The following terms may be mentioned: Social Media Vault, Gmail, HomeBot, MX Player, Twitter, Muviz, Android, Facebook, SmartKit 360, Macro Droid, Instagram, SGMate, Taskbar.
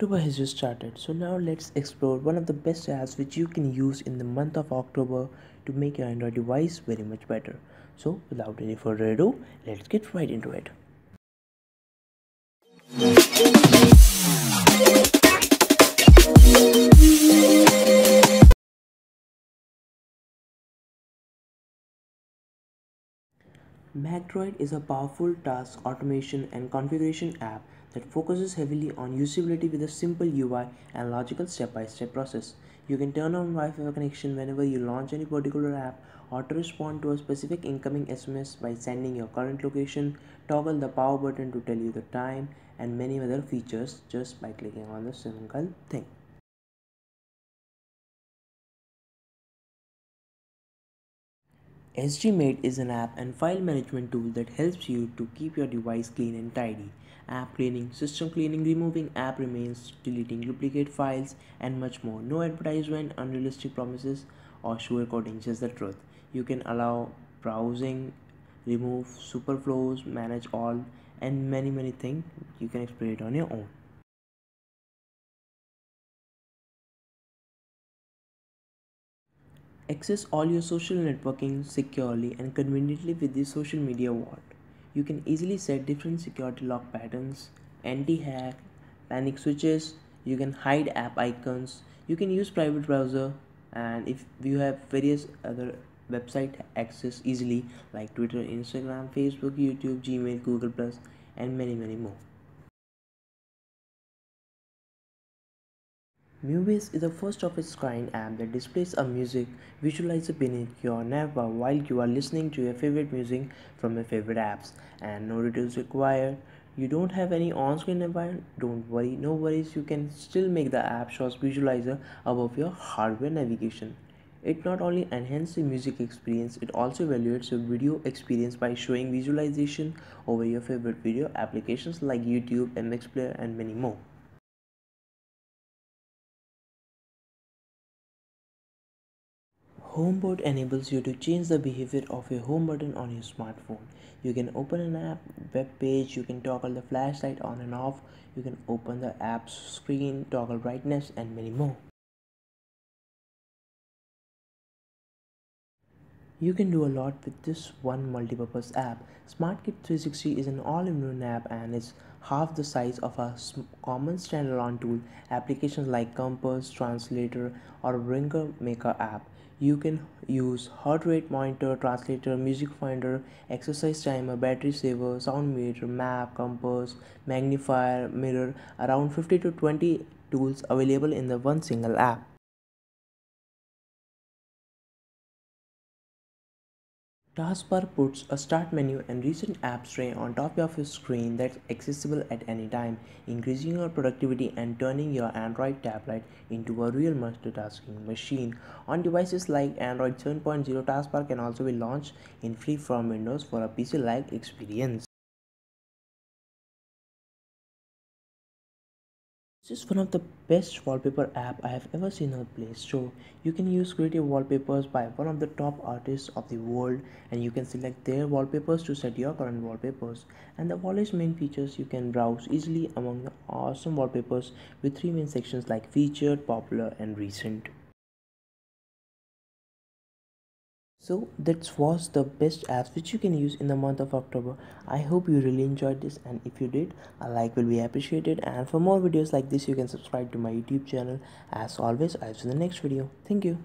October has just started, so now let's explore one of the best apps which you can use in the month of October to make your Android device very much better. So without any further ado, let's get right into it. Macro Droid is a powerful task automation and configuration app that focuses heavily on usability with a simple UI and logical step-by-step process. You can turn on Wi-Fi connection whenever you launch any particular app, auto-respond to a specific incoming SMS by sending your current location, toggle the power button to tell you the time, and many other features just by clicking on the single thing. SGMate is an app and file management tool that helps you to keep your device clean and tidy. App cleaning, system cleaning, removing app remains, deleting duplicate files, and much more. No advertisement, unrealistic promises, or sugarcoating, just the truth. You can allow browsing, remove superflows, manage all, and many things. You can explore it on your own. Access all your social networking securely and conveniently with the Social Media Vault. You can easily set different security lock patterns, anti-hack, panic switches. You can hide app icons. You can use private browser, and if you have various other website access easily like Twitter, Instagram, Facebook, YouTube, Gmail, Google+, and many more. Muviz is a first of its kind app that displays a music visualizer beneath your navbar while you are listening to your favorite music from your favorite apps, and no details required. You don't have any on-screen environment? Don't worry, no worries, you can still make the app shows visualizer above your hardware navigation. It not only enhances the music experience, it also evaluates your video experience by showing visualization over your favorite video applications like YouTube, MX Player, and many more. HomeBot enables you to change the behavior of your home button on your smartphone. You can open an app, web page, you can toggle the flashlight on and off, you can open the app's screen, toggle brightness, and many more. You can do a lot with this one multi-purpose app. SmartKit 360 is an all-in-one app and it's half the size of a common standalone tool. Applications like Compass, Translator, or Ringer make an app. You can use heart rate monitor, translator, music finder, exercise timer, battery saver, sound meter, map, compass, magnifier, mirror, around 50 to 20 tools available in the one single app. Taskbar puts a start menu and recent apps tray on top of your screen that's accessible at any time, increasing your productivity and turning your Android tablet into a real multitasking machine. On devices like Android 7.0, Taskbar can also be launched in free from Windows for a PC-like experience. This is one of the best wallpaper app I have ever seen on Play Store. You can use creative wallpapers by one of the top artists of the world, and you can select their wallpapers to set your current wallpapers. And the wallet's main features, you can browse easily among the awesome wallpapers with three main sections like featured, popular, and recent. So that was the best apps which you can use in the month of October. I hope you really enjoyed this, and if you did, a like will be appreciated, and for more videos like this you can subscribe to my YouTube channel. As always, I'll see you in the next video. Thank you.